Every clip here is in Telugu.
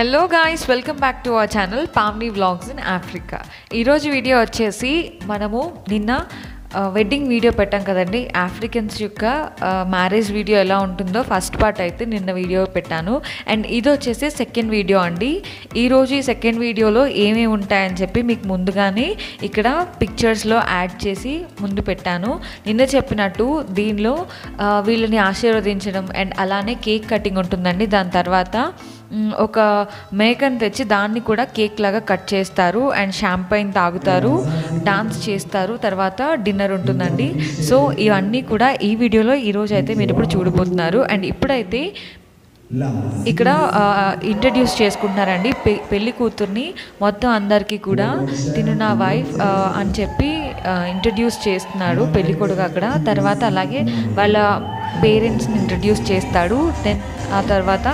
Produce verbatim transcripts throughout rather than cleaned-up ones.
Hello guys, welcome back to our channel Pavani Vlogs in Africa. Iroji video vachesi manamu ninna Uh, wedding video పెట్టాం కదండి ఆఫ్రికన్స్ యొక్క మ్యారేజ్ వీడియో ఎలా ఉంటుందో ఫస్ట్ పార్ట్ అయితే నిన్న వీడియో పెట్టాను అండ్ ఇది వచ్చేసి సెకండ్ వీడియో అండి. ఈరోజు ఈ సెకండ్ వీడియోలో ఏమేమి ఉంటాయని చెప్పి మీకు ముందుగానే ఇక్కడ పిక్చర్స్లో యాడ్ చేసి ముందు పెట్టాను. నిన్న చెప్పినట్టు దీనిలో వీళ్ళని ఆశీర్వదించడం అండ్ అలానే కేక్ కటింగ్ ఉంటుందండి. దాని తర్వాత ఒక మేకను తెచ్చి దాన్ని కూడా కేక్ లాగా కట్ చేస్తారు అండ్ షాంపైన్ తాగుతారు, డాన్స్ చేస్తారు, తర్వాత డిన్నర్ ఉంటుందండి. సో ఇవన్నీ కూడా ఈ వీడియోలో ఈరోజు అయితే మీరు ఇప్పుడు చూడబోతున్నారు. అండ్ ఇప్పుడైతే ఇక్కడ ఇంట్రడ్యూస్ చేసుకుంటున్నారండి పెళ్లి కూతుర్ని. మొత్తం అందరికీ కూడా తిను నా వైఫ్ అని చెప్పి ఇంట్రడ్యూస్ చేస్తున్నాడు పెళ్లి కొడుకు అక్కడ. తర్వాత అలాగే వాళ్ళ పేరెంట్స్ని ఇంట్రడ్యూస్ చేస్తాడు. దెన్ ఆ తర్వాత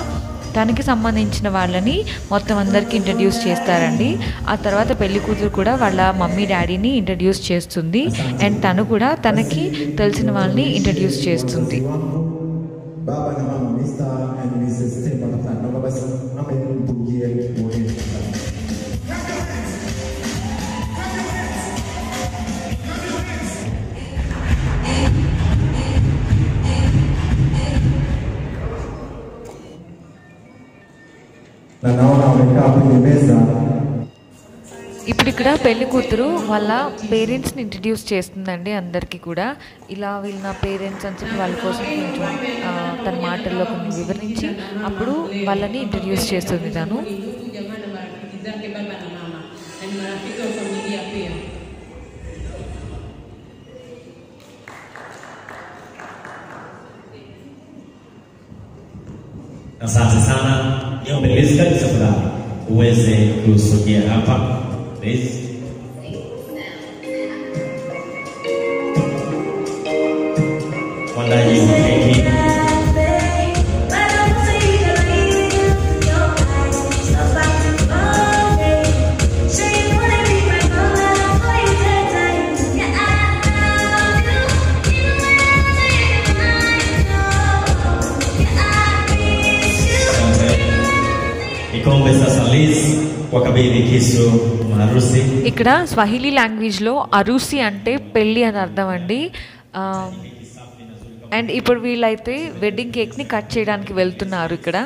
దానికి సంబంధించిన వాళ్ళని మొత్తం అందరికీ ఇంట్రడ్యూస్ చేస్తారండి. ఆ తర్వాత పెళ్లి కూతురు కూడా వాళ్ళ మమ్మీ డాడీని ఇంట్రడ్యూస్ చేస్తుంది అండ్ తను కూడా తనకి తెలిసిన వాళ్ళని ఇంట్రడ్యూస్ చేస్తుంది. ఇప్పుడు ఇక్కడ పెళ్లి కూతురు వాళ్ళ పేరెంట్స్ని ఇంట్రడ్యూస్ చేస్తుందండి అందరికీ కూడా. ఇలా వీళ్ళ నా పేరెంట్స్ అని చెప్పి వాళ్ళ కోసం కొంచెం తన మాటల్లో కొన్ని వివరించి అప్పుడు వాళ్ళని ఇంట్రడ్యూస్ చేస్తుంది తను. Asante sana. Niombe Liz kabisa furaha uweze kusogea hapa Liz. Wandaji heki ఇక్కడ స్వాహిలీ లాంగ్వేజ్లో అరుసి అంటే పెళ్ళి అని అర్థం అండి. అండ్ ఇప్పుడు వీళ్ళైతే వెడ్డింగ్ కేక్ని కట్ చేయడానికి వెళ్తున్నారు ఇక్కడ.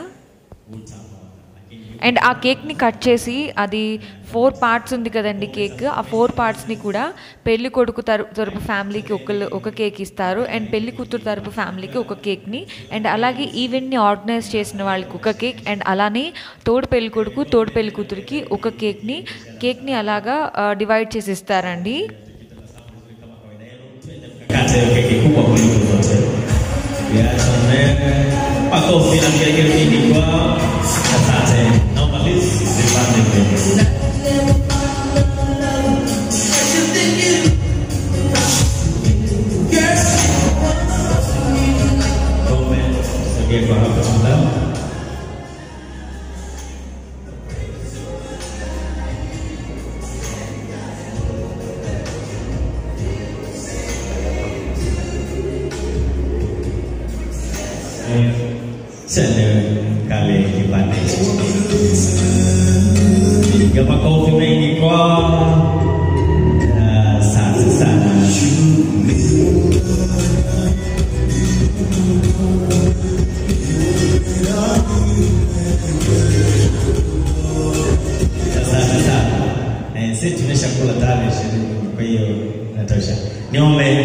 అండ్ ఆ కేక్ని కట్ చేసి అది ఫోర్ పార్ట్స్ ఉంది కదండి కేక్. ఆ ఫోర్ పార్ట్స్ని కూడా పెళ్లి కొడుకు తర తరపు ఫ్యామిలీకి ఒకళ్ళు ఒక కేక్ ఇస్తారు అండ్ పెళ్లి కూతురు తరపు ఫ్యామిలీకి ఒక కేక్ని అండ్ అలాగే ఈవెంట్ని ఆర్గనైజ్ చేసిన వాళ్ళకి ఒక కేక్ అండ్ అలానే తోడు పెళ్లి కొడుకు తోడు పెళ్లి కూతురికి ఒక కేక్ని కేక్ని అలాగా డివైడ్ చేసి ఇస్తారండి. Niombe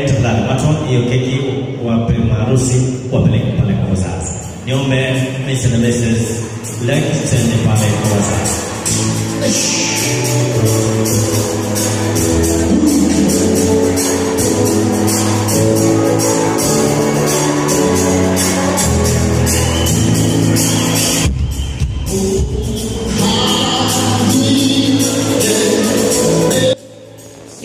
tafadhali watu hiyo keki wape maharusi wapeleke pale kwa wazazi. Niombe Mister and Missus Black sende pale kwa wazazi.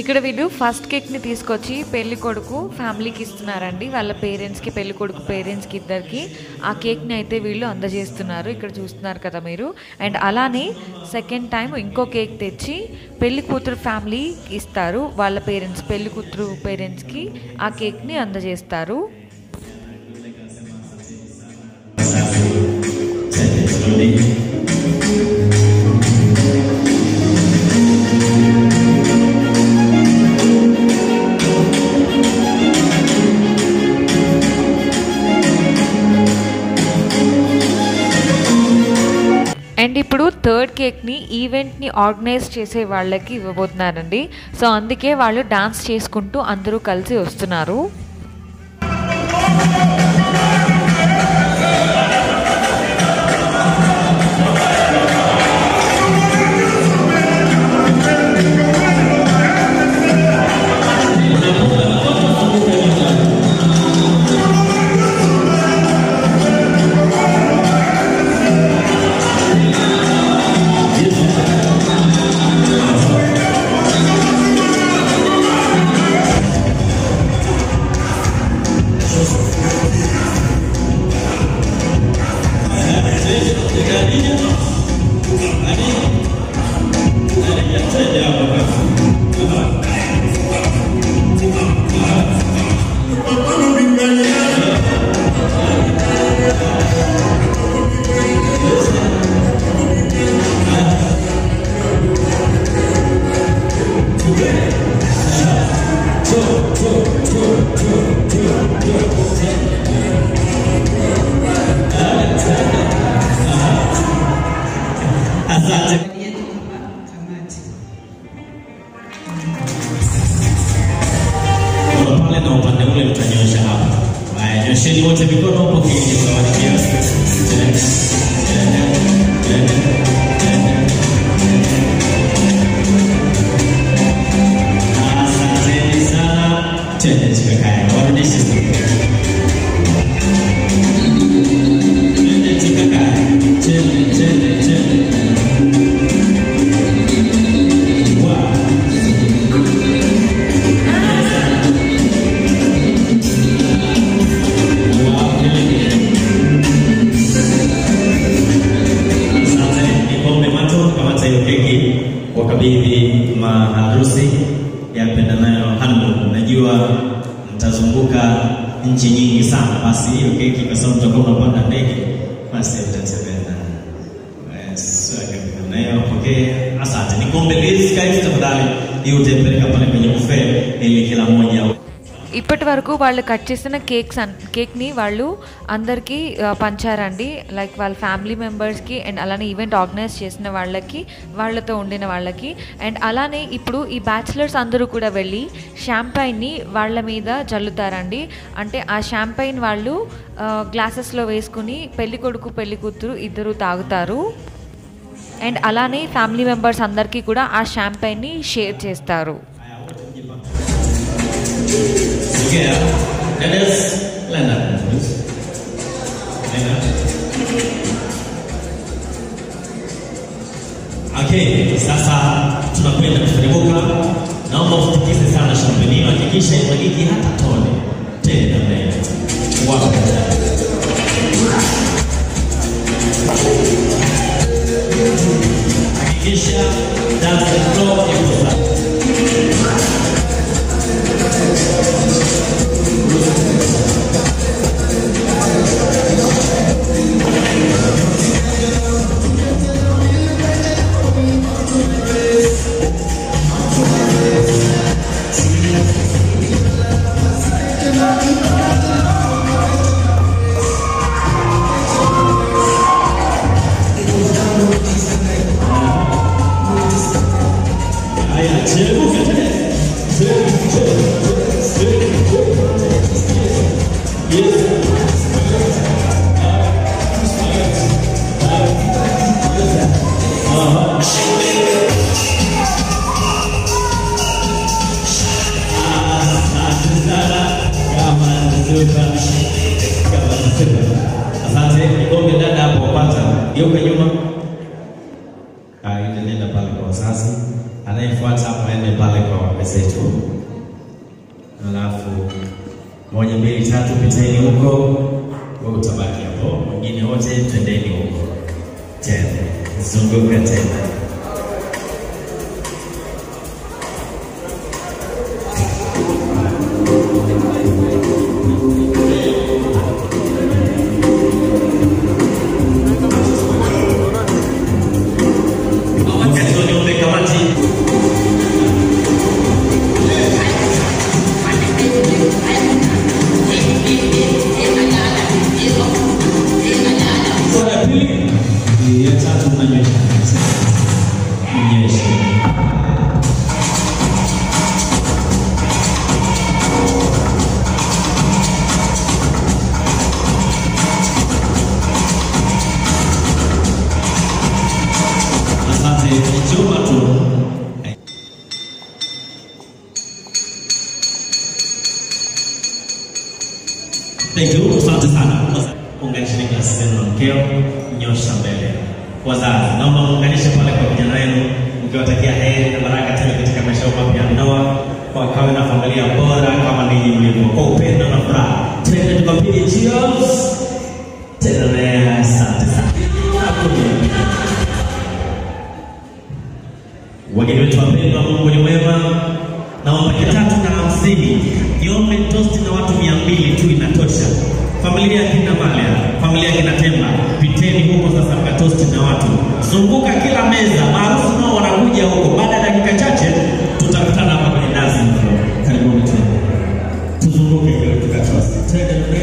ఇక్కడ వీళ్ళు ఫస్ట్ కేక్ని తీసుకొచ్చి పెళ్లి కొడుకు ఫ్యామిలీకి ఇస్తున్నారండి. వాళ్ళ పేరెంట్స్కి పెళ్లి కొడుకు పేరెంట్స్కి ఇద్దరికి ఆ కేక్ని అయితే వీళ్ళు అందజేస్తున్నారు. ఇక్కడ చూస్తున్నారు కదా మీరు. అండ్ అలానే సెకండ్ టైం ఇంకో కేక్ తెచ్చి పెళ్లి కూతురు ఫ్యామిలీకి ఇస్తారు. వాళ్ళ పేరెంట్స్ పెళ్లి కూతురు పేరెంట్స్కి ఆ కేక్ని అందజేస్తారు. థర్డ్ కేక్ని ఈవెంట్ని ఆర్గనైజ్ చేసే వాళ్ళకి ఇవ్వబోతున్నారండి. సో అందుకే వాళ్ళు డాన్స్ చేసుకుంటూ అందరూ కలిసి వస్తున్నారు. Nchi nyingi sana, basi hiyo keki kwa sababu tutakuwa tunapanda ndege, basi mtasema yes, sio nayo pokea. Asante, nikombe please guys, tafadhali hiyo utapeleka pale kwenye buffet ili kila mmoja. ఇప్పటి వరకు వాళ్ళు కట్ చేసిన కేక్స్ కేక్ని వాళ్ళు అందరికీ పంచారండి. లైక్ వాళ్ళ ఫ్యామిలీ మెంబర్స్కి అండ్ అలానే ఈవెంట్ ఆర్గనైజ్ చేసిన వాళ్ళకి, వాళ్ళతో ఉండిన వాళ్ళకి. అండ్ అలానే ఇప్పుడు ఈ బ్యాచిలర్స్ అందరూ కూడా వెళ్ళి షాంపైన్ని వాళ్ళ మీద జల్లుతారండి. అంటే ఆ షాంపైన్ వాళ్ళు గ్లాసెస్లో వేసుకుని పెళ్లి కొడుకు పెళ్లి కూతురు ఇద్దరు తాగుతారు. అండ్ అలానే ఫ్యామిలీ మెంబర్స్ అందరికీ కూడా ఆ షాంపైన్ని షేర్ చేస్తారు. Yeah, let us land up, please. Land up. Okay, sasa tunakwenda kufunguka. Naomba usikize sana champagne, hakikisha imwagiki hata tone. Tena mbele. Wow. Hakikisha dance floor iko safi. Yes, I'm going to sana. Kwanza unganishe klasi zenu na mkeo, nyosha mbele. Kwanza naomba muunganishe pale kwa vijana wenu, mkiwatakia heri na baraka tele katika maisha mapya ya ndoa, kwa kawe na familia bora kama ninyi mlivyo, kwa upendo na furaha. Twende tukapige cheers. Tena asante sana. Wageni wetu wapendwa, Mungu ni mwema. Naomba kitatu na hamsini, niombe tosti na watu mia mbili tu inatosha. Familia kina Malea, familia kina Temba, piteni huko sasa mkatosti na watu. Zunguka kila meza, maarufu nao wanakuja huko. Baada ya dakika chache tutakutana hapa kwenye nazi mko. Karibuni tena. Tuzunguke kila tukatosti. Tende mbele.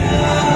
Yeah.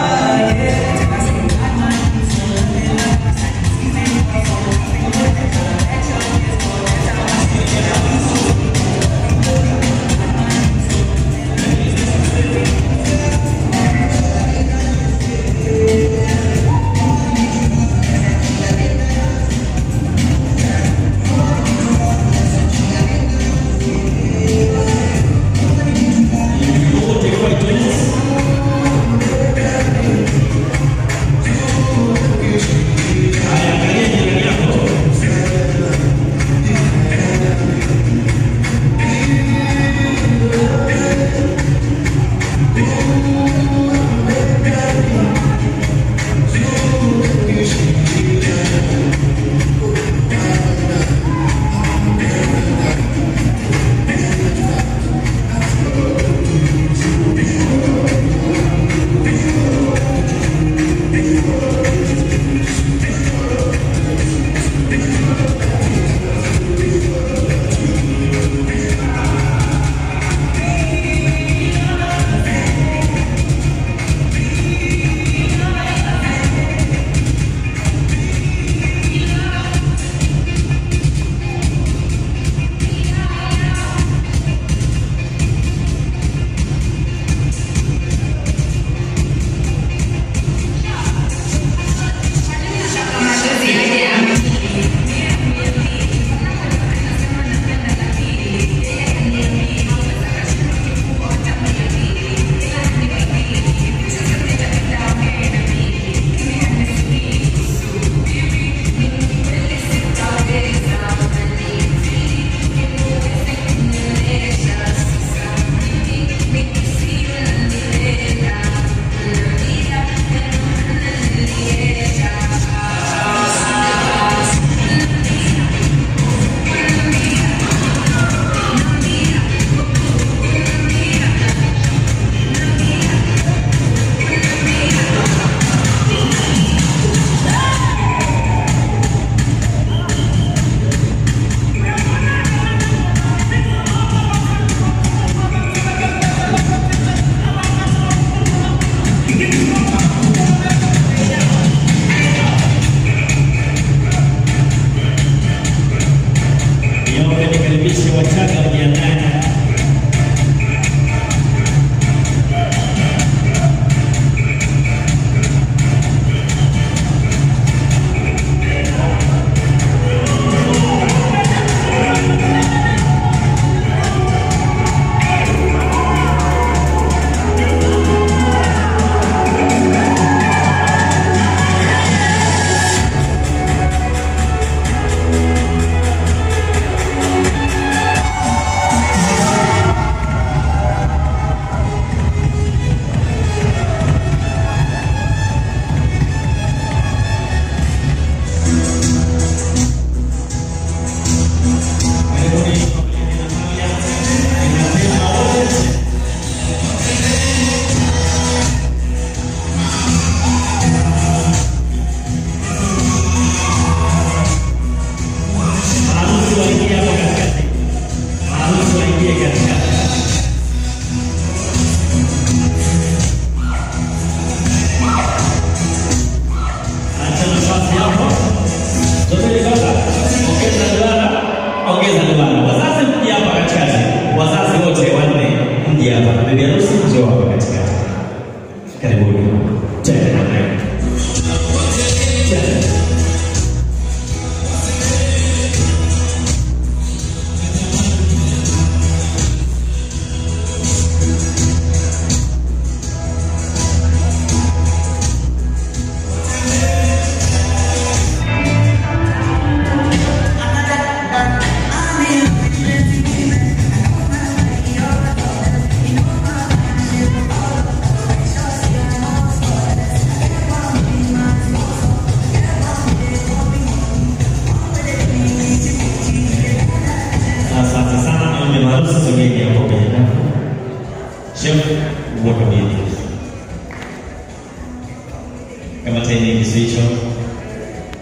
kama taingiza hicho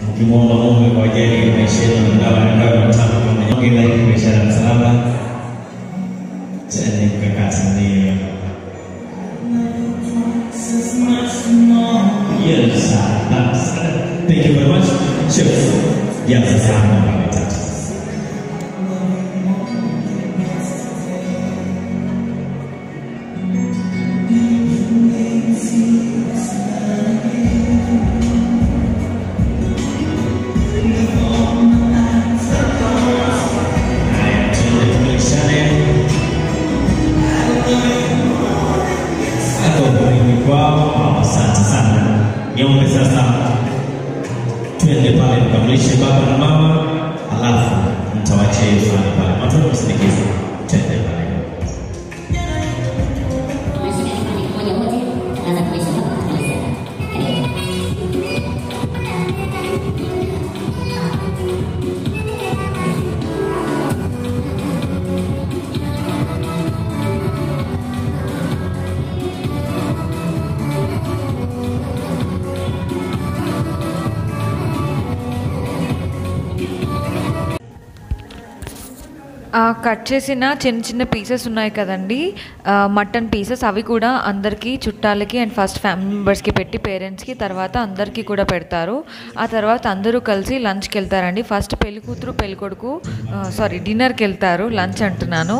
mkimwomba Mungu kwa ajili ya maisha yetu na dawa na dawa mtamu kama nyingi na biashara salama tena kaka sana. Yes, that's it. Thank you very much. Cheers. Yes, that's it. Niombe sasa tuende pale mkamlishe baba na mama, alafu mtawaachia pale pale watu msindikize, twende pale. Cut చేసిన చిన్న చిన్న పీసెస్ ఉన్నాయి కదండి, మటన్ పీసెస్. అవి కూడా అందరికీ చుట్టాలకి అండ్ ఫస్ట్ ఫ్యామిలీ మెంబర్స్కి పెట్టి పేరెంట్స్కి, తర్వాత అందరికీ కూడా పెడతారు. ఆ తర్వాత అందరూ కలిసి లంచ్కి వెళ్తారండి. ఫస్ట్ పెళ్లి కూతురు పెళ్లి కొడుకు సారీ డిన్నర్కి వెళ్తారు, లంచ్ అంటున్నాను.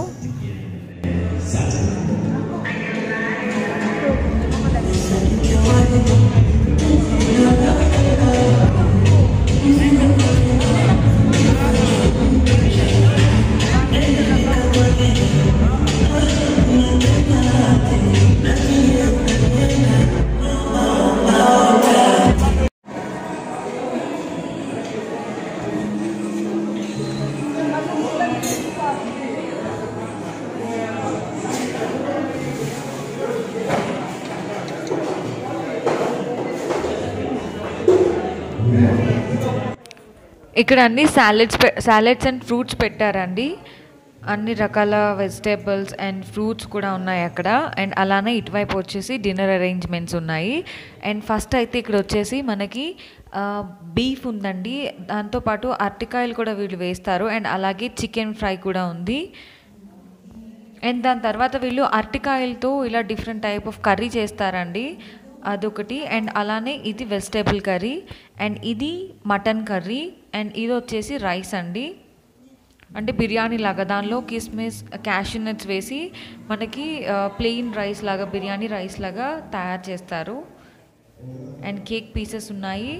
ఇక్కడ అన్ని సాలెడ్స్ సాలెడ్స్ అండ్ ఫ్రూట్స్ పెట్టారండి. అన్ని రకాల వెజిటేబుల్స్ అండ్ ఫ్రూట్స్ కూడా ఉన్నాయి అక్కడ. అండ్ అలానే ఇటువైపు వచ్చేసి డిన్నర్ అరేంజ్మెంట్స్ ఉన్నాయి. అండ్ ఫస్ట్ అయితే ఇక్కడ వచ్చేసి మనకి బీఫ్ ఉందండి, దాంతోపాటు అరటికాయలు కూడా వీళ్ళు వేస్తారు. అండ్ అలాగే చికెన్ ఫ్రై కూడా ఉంది. అండ్ దాని తర్వాత వీళ్ళు అరటికాయలతో ఇలా డిఫరెంట్ టైప్ ఆఫ్ కర్రీ చేస్తారండి, అదొకటి. అండ్ అలానే ఇది వెజిటేబుల్ కర్రీ, అండ్ ఇది మటన్ కర్రీ, అండ్ ఇది వచ్చేసి రైస్ అండి, అంటే బిర్యానీ లాగా. దానిలో కిస్మిస్ క్యాష్యూ నట్స్ వేసి మనకి ప్లెయిన్ రైస్ లాగా, బిర్యానీ రైస్ లాగా తయారు చేస్తారు. అండ్ కేక్ పీసెస్ ఉన్నాయి.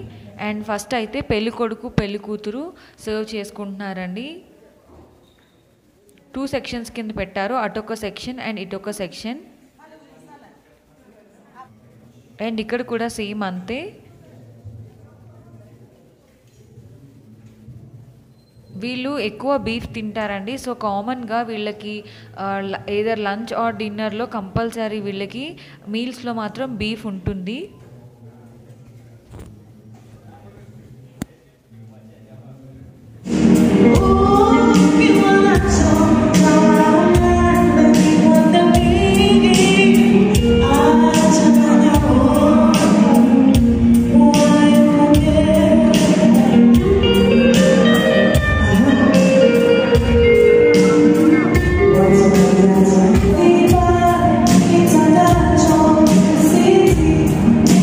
అండ్ ఫస్ట్ అయితే పెళ్ళి కొడుకు పెళ్ళి కూతురు సర్వ్ చేసుకుంటున్నారండి. టూ సెక్షన్స్ కింద పెట్టారు, అటొక సెక్షన్ అండ్ ఇటొక సెక్షన్. అండ్ ఇక్కడ కూడా సేమ్ అంతే, వీళ్ళు ఎక్కువ బీఫ్ తింటారండి. సో కామన్గా వీళ్ళకి ఏదర్ లంచ్ ఆర్ డిన్నర్లో కంపల్సరీ వీళ్ళకి మీల్స్లో మాత్రం బీఫ్ ఉంటుంది. Thank you.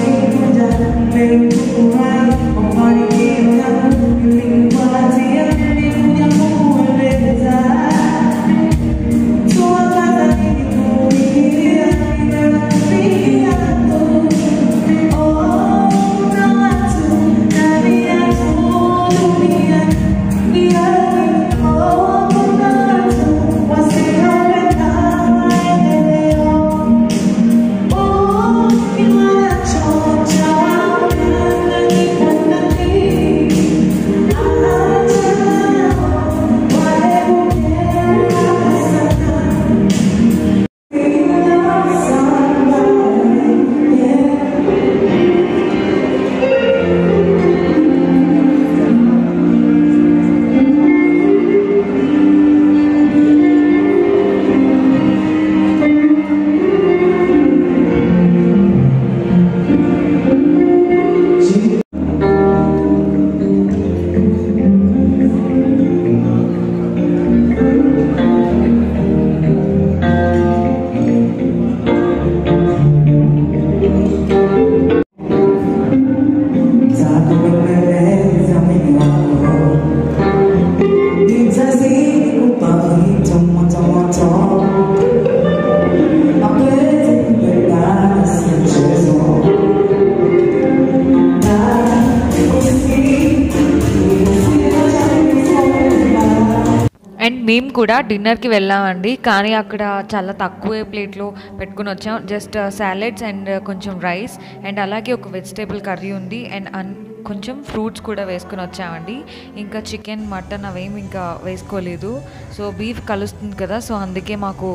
మేము కూడా డిన్నర్కి వెళ్ళామండి, కానీ అక్కడ చాలా తక్కువ ప్లేట్లో పెట్టుకుని వచ్చాం. జస్ట్ సాలెడ్స్ అండ్ కొంచెం రైస్ అండ్ అలాగే ఒక వెజిటేబుల్ కర్రీ ఉంది అండ్ అన్ కొంచెం ఫ్రూట్స్ కూడా వేసుకుని వచ్చామండి. ఇంకా చికెన్ మటన్ అవేమి ఇంకా వేసుకోలేదు. సో బీఫ్ కలుస్తుంది కదా, సో అందుకే మాకు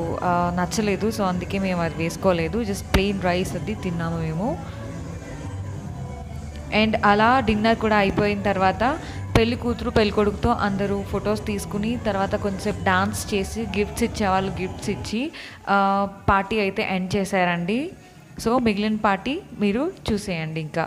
నచ్చలేదు, సో అందుకే మేము అది వేసుకోలేదు. జస్ట్ ప్లెయిన్ రైస్ అది తిన్నాము మేము. అండ్ అలా డిన్నర్ కూడా అయిపోయిన తర్వాత పెళ్లి కూతురు పెళ్లి కొడుకుతో అందరూ ఫొటోస్ తీసుకుని తర్వాత కొంచెంసేపు డాన్స్ చేసి గిఫ్ట్స్ ఇచ్చేవాళ్ళు గిఫ్ట్స్ ఇచ్చి పార్టీ అయితే ఎండ్ చేశారండి. సో మిగిలిన పార్టీ మీరు చూసేయండి. ఇంకా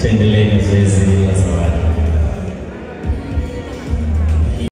Tuendelee na zoezi la zawadi.